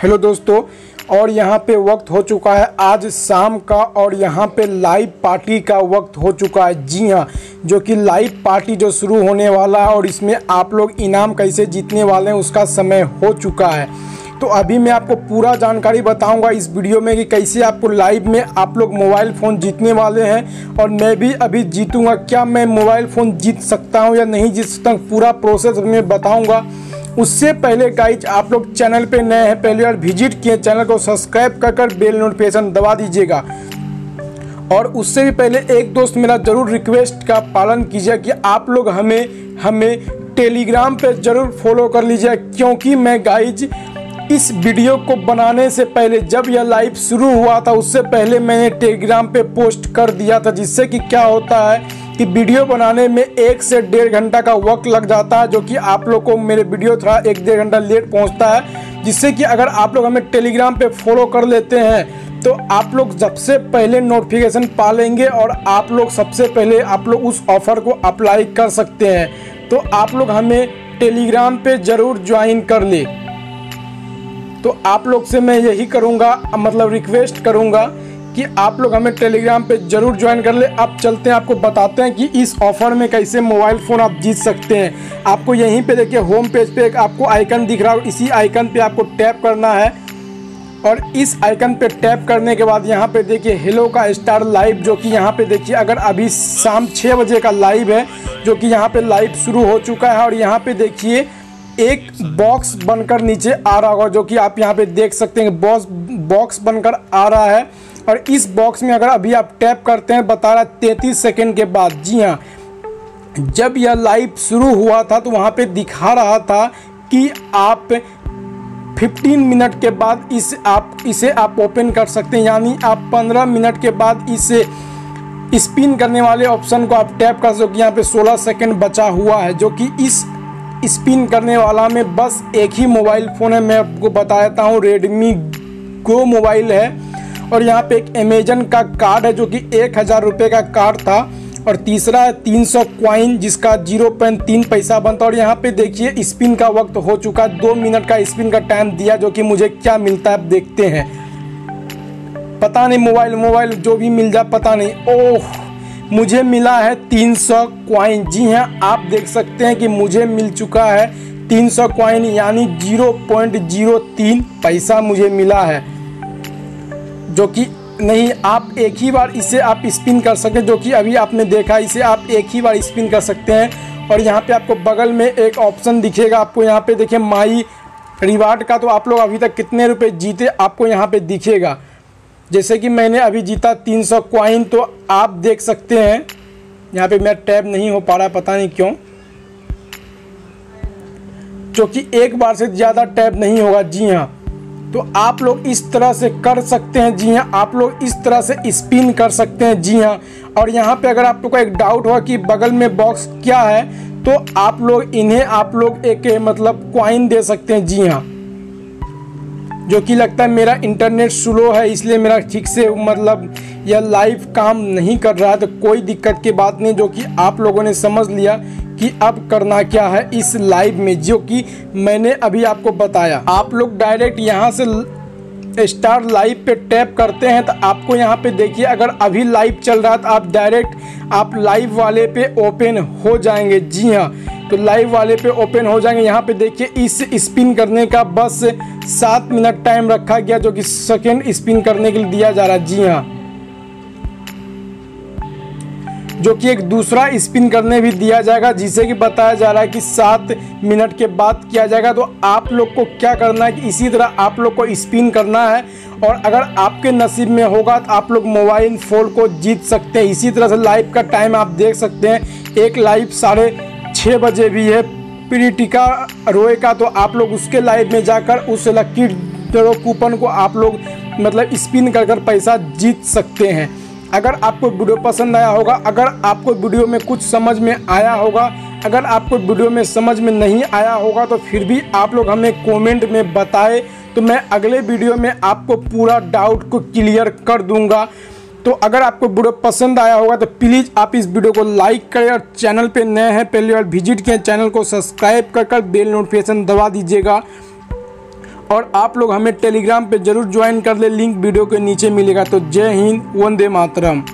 Hello दोस्तों, और यहाँ पे वक्त हो चुका है आज शाम का और यहाँ पे लाइव पार्टी का वक्त हो चुका है। जी हाँ, जो कि लाइव पार्टी जो शुरू होने वाला है और इसमें आप लोग इनाम कैसे जीतने वाले हैं उसका समय हो चुका है। तो अभी मैं आपको पूरा जानकारी बताऊंगा इस वीडियो में कि कैसे आपको लाइव में आप लोग मोबाइल फ़ोन जीतने वाले हैं और मैं भी अभी जीतूंगा। क्या मैं मोबाइल फ़ोन जीत सकता हूं या नहीं जीत सकता हूं, पूरा प्रोसेस मैं बताऊंगा। उससे पहले गाइज आप लोग चैनल पे नए हैं, पहली बार विजिट किए, चैनल को सब्सक्राइब कर बेल नोटिफिकेशन दबा दीजिएगा। और उससे भी पहले एक दोस्त मेरा ज़रूर रिक्वेस्ट का पालन कीजिए कि आप लोग हमें टेलीग्राम पर ज़रूर फॉलो कर लीजिए, क्योंकि मैं गाइज इस वीडियो को बनाने से पहले जब यह लाइव शुरू हुआ था उससे पहले मैंने टेलीग्राम पे पोस्ट कर दिया था, जिससे कि क्या होता है कि वीडियो बनाने में 1 से 1.5 घंटा का वक्त लग जाता है, जो कि आप लोग को मेरे वीडियो थोड़ा 1-1.5 घंटा लेट पहुंचता है। जिससे कि अगर आप लोग हमें टेलीग्राम पे फॉलो कर लेते हैं तो आप लोग सबसे पहले नोटिफिकेशन पा लेंगे और आप लोग सबसे पहले आप लोग उस ऑफ़र को अप्लाई कर सकते हैं। तो आप लोग हमें टेलीग्राम पर ज़रूर ज्वाइन कर ले, तो आप लोग से मैं यही करूंगा, मतलब रिक्वेस्ट करूंगा कि आप लोग हमें टेलीग्राम पे ज़रूर ज्वाइन कर ले। आप चलते हैं, आपको बताते हैं कि इस ऑफ़र में कैसे मोबाइल फ़ोन आप जीत सकते हैं। आपको यहीं पे देखिए होम पेज पे एक आपको आइकन दिख रहा है, इसी आइकन पे आपको टैप करना है और इस आइकन पे टैप करने के बाद यहाँ पे देखिए हेलो का स्टार लाइव, जो कि यहाँ पे देखिए अगर अभी शाम 6 बजे का लाइव है, जो कि यहाँ पर लाइव शुरू हो चुका है। और यहाँ पर देखिए एक बॉक्स बनकर नीचे आ रहा होगा, जो कि आप यहाँ पे देख सकते हैं बॉक्स बनकर आ रहा है। और इस बॉक्स में अगर अभी आप टैप करते हैं, बता रहा 33 सेकेंड के बाद। जी हाँ, जब यह लाइव शुरू हुआ था तो वहाँ पे दिखा रहा था कि आप 15 मिनट के बाद इसे आप ओपन कर सकते हैं, यानी आप 15 मिनट के बाद इसे स्पिन करने वाले ऑप्शन को आप टैप कर सकते हो। यहाँ पर 16 सेकेंड बचा हुआ है, जो कि इस स्पिन करने वाला में बस एक ही मोबाइल फ़ोन है, मैं आपको बता देता हूँ, रेडमी गो मोबाइल है। और यहाँ पे एक अमेजन का कार्ड है, जो कि 1000 रुपये का कार्ड था। और तीसरा है 300 क्वाइन, जिसका 0.3 पैसा बनता। और यहाँ पे देखिए स्पिन का वक्त हो चुका है, 2 मिनट का स्पिन का टाइम दिया, जो कि मुझे क्या मिलता है आप देखते हैं। पता नहीं मोबाइल जो भी मिल जाए, पता नहीं। ओह, मुझे मिला है 300 क्वाइन। जी हाँ, आप देख सकते हैं कि मुझे मिल चुका है 300 क्वाइन, यानी 0.03 पैसा मुझे मिला है, जो कि नहीं, आप एक ही बार इसे आप स्पिन कर सकते हैं, जो कि अभी आपने देखा, इसे आप एक ही बार स्पिन कर सकते हैं। और यहाँ पे आपको बगल में एक ऑप्शन दिखेगा, आपको यहाँ पे देखिए माई रिवार्ड का, तो आप लोग अभी तक कितने रुपये जीते आपको यहाँ पे दिखेगा। जैसे कि मैंने अभी जीता 300 क्वाइन, तो आप देख सकते हैं यहाँ पे मेरा टैप नहीं हो पा रहा, पता नहीं क्यों, जो कि एक बार से ज़्यादा टैप नहीं होगा। जी हाँ, तो आप लोग इस तरह से कर सकते हैं। जी हाँ, आप लोग इस तरह से स्पिन कर सकते हैं। जी हाँ, और यहाँ पे अगर आप लोग का एक डाउट हो कि बगल में बॉक्स क्या है, तो आप लोग इन्हें आप लोग एक मतलब क्वाइन दे सकते हैं। जी हाँ, जो कि लगता है मेरा इंटरनेट स्लो है, इसलिए मेरा ठीक से मतलब यह लाइव काम नहीं कर रहा है, तो कोई दिक्कत की बात नहीं, जो कि आप लोगों ने समझ लिया कि अब करना क्या है इस लाइव में, जो कि मैंने अभी आपको बताया। आप लोग डायरेक्ट यहां से स्टार लाइव पे टैप करते हैं, तो आपको यहां पे देखिए अगर अभी लाइव चल रहा है तो आप डायरेक्ट आप लाइव वाले पे ओपन हो जाएंगे। जी हाँ, तो लाइव वाले पे ओपन हो जाएंगे। यहाँ पे देखिए इस स्पिन करने का बस 7 मिनट टाइम रखा गया, जो कि सेकंड स्पिन करने के लिए दिया जा रहा है। जी हाँ, जो कि एक दूसरा स्पिन करने भी दिया जाएगा, जिसे कि बताया जा रहा है कि 7 मिनट के बाद किया जाएगा। तो आप लोग को क्या करना है कि इसी तरह आप लोग को स्पिन करना है, और अगर आपके नसीब में होगा तो आप लोग मोबाइल फ़ोन को जीत सकते हैं। इसी तरह से लाइव का टाइम आप देख सकते हैं, एक लाइव 6:30 बजे भी है प्रीटिका रोए का, तो आप लोग उसके लाइव में जाकर उस लकी ड्रॉ कूपन को आप लोग मतलब स्पिन कर कर पैसा जीत सकते हैं। अगर आपको वीडियो पसंद आया होगा, अगर आपको वीडियो में कुछ समझ में आया होगा, अगर आपको वीडियो में समझ में नहीं आया होगा तो फिर भी आप लोग हमें कमेंट में बताएं, तो मैं अगले वीडियो में आपको पूरा डाउट को क्लियर कर दूँगा। तो अगर आपको वीडियो पसंद आया होगा तो प्लीज़ आप इस वीडियो को लाइक करें, और चैनल पे नए हैं पहली बार विजिट किए, चैनल को सब्सक्राइब कर बेल नोटिफिकेशन दबा दीजिएगा। और आप लोग हमें टेलीग्राम पे जरूर ज्वाइन कर ले, लिंक वीडियो के नीचे मिलेगा। तो जय हिंद, वंदे मातरम।